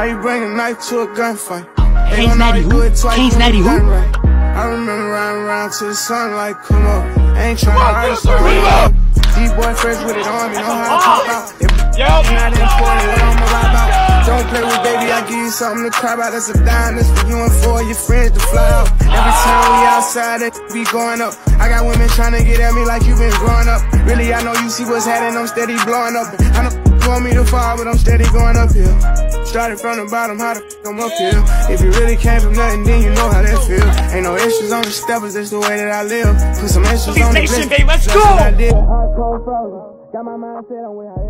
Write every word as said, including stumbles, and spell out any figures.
How you bring a knife to a gunfight? Kings ninety who? Kings ninety who? I remember riding around to the sun like, come on, ain't trying to argue. Reload! These boyfriends with it on me, know how to pop out. If it's not important, what I'm gonna about? Don't play with baby, I give you something to cry about. That's a dime, that's for you and for your friends to fly out. Every time we outside, it be going up. I got women trying to get at me like you been growing up. Really, I know you see what's happening, I'm steady blowing up. I know you want me to fall, but I'm steady going uphill. Started from the bottom, how the f*** I'm up here? If you really came from nothing, then you know how that feel. Ain't no issues on the steppers, that's the way that I live. Put some issues on the bitch, that's what I did. Hardcore frozen, got my mind set on where I am.